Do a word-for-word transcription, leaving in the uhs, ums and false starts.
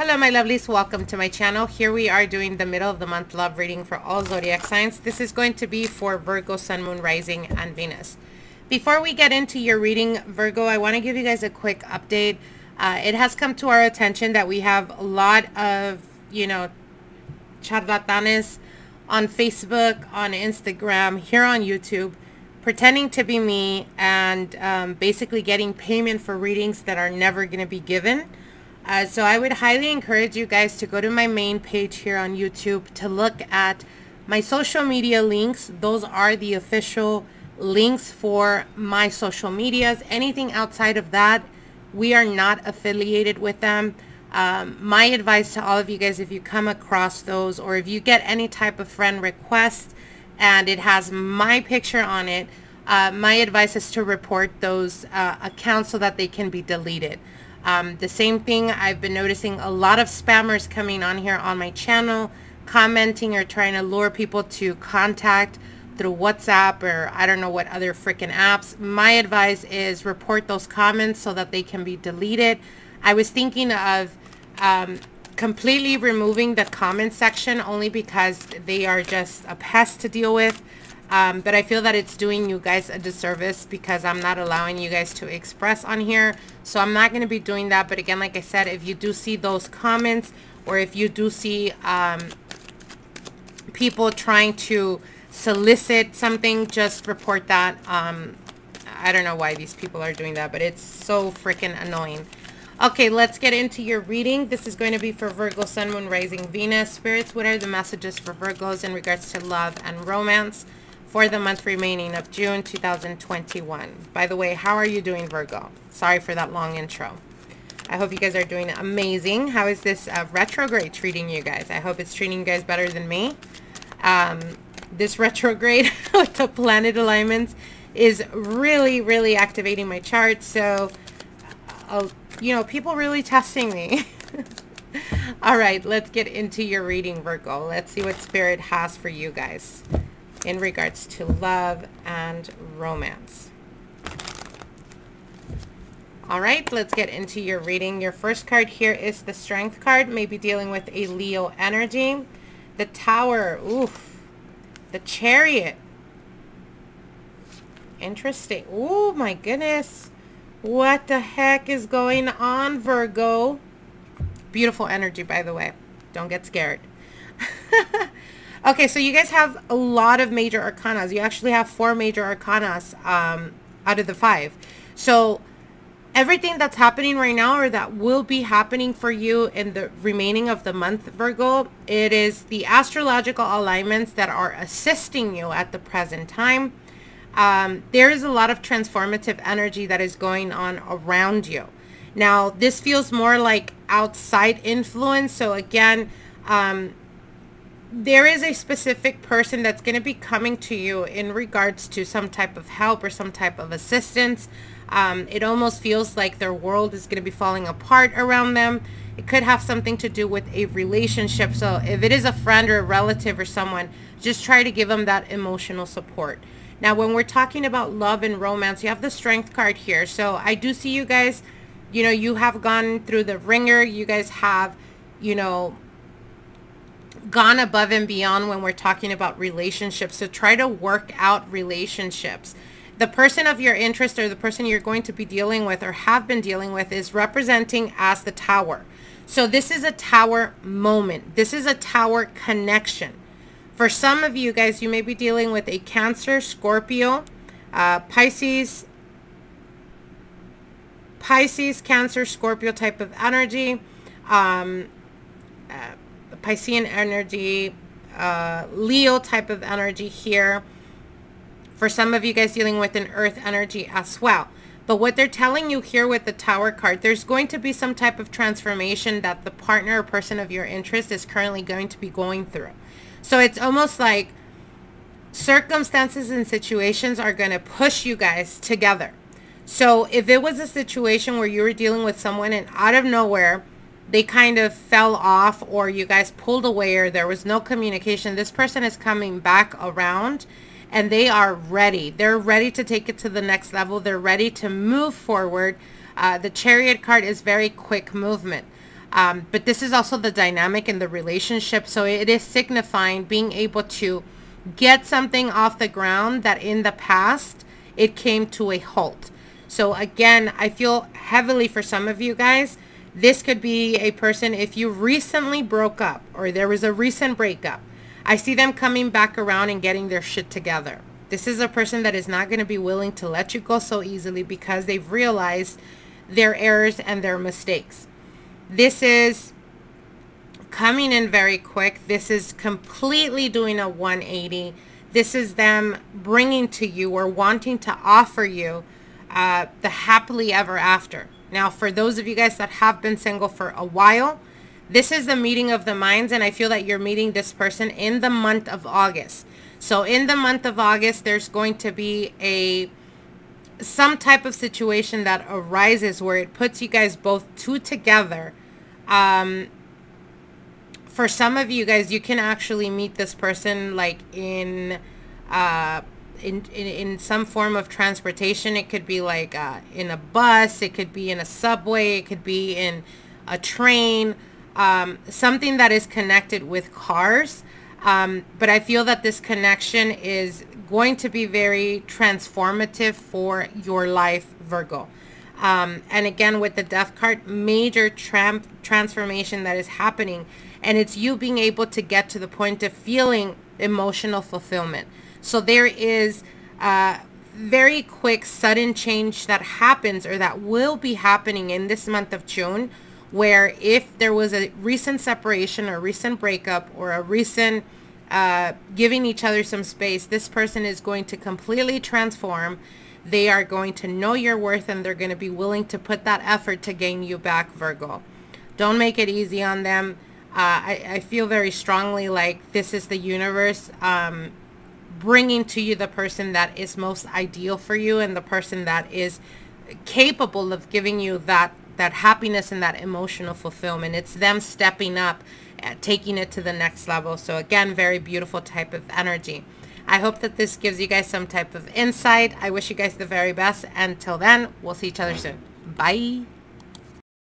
Hello my lovelies, welcome to my channel. Here we are doing the middle of the month love reading for all zodiac signs. This is going to be for Virgo, Sun, Moon, Rising, and Venus. Before we get into your reading, Virgo, I want to give you guys a quick update. Uh, it has come to our attention that we have a lot of, you know, charlatanes on Facebook, on Instagram, here on YouTube, pretending to be me and um, basically getting payment for readings that are never going to be given. Uh, so I would highly encourage you guys to go to my main page here on YouTube to look at my social media links. Those are the official links for my social medias. Anything outside of that, we are not affiliated with them. Um, my advice to all of you guys, if you come across those or if you get any type of friend request and it has my picture on it, uh, my advice is to report those uh, accounts so that they can be deleted. Um, the same thing, I've been noticing a lot of spammers coming on here on my channel, commenting or trying to lure people to contact through WhatsApp or I don't know what other freaking apps. My advice is report those comments so that they can be deleted. I was thinking of um, completely removing the comment section only because they are just a pest to deal with. Um, but I feel that it's doing you guys a disservice because I'm not allowing you guys to express on here. So I'm not going to be doing that. But again, like I said, if you do see those comments or if you do see um, people trying to solicit something, just report that. Um, I don't know why these people are doing that, but it's so freaking annoying. Okay, let's get into your reading. This is going to be for Virgo, Sun, Moon, Rising, Venus. Spirits, what are the messages for Virgos in regards to love and romance for the month remaining of June two thousand twenty-one. By the way, how are you doing, Virgo? Sorry for that long intro. I hope you guys are doing amazing. How is this uh, retrograde treating you guys? I hope it's treating you guys better than me. Um, this retrograde with the planet alignments is really, really activating my chart. So, I'll, you know, people really testing me. All right, let's get into your reading, Virgo. Let's see what Spirit has for you guys in regards to love and romance. All right, let's get into your reading. Your first card here is the Strength card, maybe dealing with a Leo energy. The Tower, oof. The Chariot. Interesting. Oh my goodness. What the heck is going on, Virgo? Beautiful energy, by the way. Don't get scared. Okay, so you guys have a lot of major arcanas. You actually have four major arcanas um, out of the five. So everything that's happening right now or that will be happening for you in the remaining of the month, Virgo, it is the astrological alignments that are assisting you at the present time. Um, there is a lot of transformative energy that is going on around you. Now, this feels more like outside influence. So again, um, there is a specific person that's going to be coming to you in regards to some type of help or some type of assistance. Um, it almost feels like their world is going to be falling apart around them. It could have something to do with a relationship. So if it is a friend or a relative or someone, just try to give them that emotional support. Now, when we're talking about love and romance, you have the Strength card here. So I do see you guys, you know, you have gone through the ringer. You guys have, you know, gone above and beyond when we're talking about relationships. So try to work out relationships. The person of your interest or the person you're going to be dealing with or have been dealing with is representing as the Tower. So this is a Tower moment. This is a Tower connection. For some of you guys, you may be dealing with a Cancer, Scorpio, uh, Pisces, Pisces, Cancer, Scorpio type of energy. Um, uh, Piscean energy, uh, Leo type of energy here. For some of you guys dealing with an earth energy as well. But what they're telling you here with the Tower card, there's going to be some type of transformation that the partner or person of your interest is currently going to be going through. So it's almost like circumstances and situations are going to push you guys together. So if it was a situation where you were dealing with someone and out of nowhere, they kind of fell off or you guys pulled away or there was no communication, this person is coming back around and they are ready. They're ready to take it to the next level. They're ready to move forward. Uh, the Chariot card is very quick movement. Um, but this is also the dynamic in the relationship. So it is signifying being able to get something off the ground that in the past it came to a halt. So again, I feel heavily for some of you guys. This could be a person, if you recently broke up or there was a recent breakup, I see them coming back around and getting their shit together. This is a person that is not going to be willing to let you go so easily because they've realized their errors and their mistakes. This is coming in very quick. This is completely doing a one eighty. This is them bringing to you or wanting to offer you uh, the happily ever after. Now, for those of you guys that have been single for a while, this is the meeting of the minds, and I feel that you're meeting this person in the month of August. So in the month of August, there's going to be a some type of situation that arises where it puts you guys both two together. Um, for some of you guys, you can actually meet this person like in... Uh, In, in, in some form of transportation. It could be like uh, in a bus, it could be in a subway, it could be in a train, um, something that is connected with cars. Um, but I feel that this connection is going to be very transformative for your life, Virgo. Um, and again, with the Death card, major tram transformation that is happening. And it's you being able to get to the point of feeling emotional fulfillment. So there is a very quick, sudden change that happens or that will be happening in this month of June, where if there was a recent separation or recent breakup or a recent uh, giving each other some space, this person is going to completely transform. They are going to know your worth, and they're going to be willing to put that effort to gain you back, Virgo. Don't make it easy on them. Uh, I, I feel very strongly like this is the universe um, bringing to you the person that is most ideal for you and the person that is capable of giving you that that happiness and that emotional fulfillment. It's them stepping up, uh, taking it to the next level. So again, very beautiful type of energy. I hope that this gives you guys some type of insight. I wish you guys the very best. Until then, we'll see each other soon. Bye.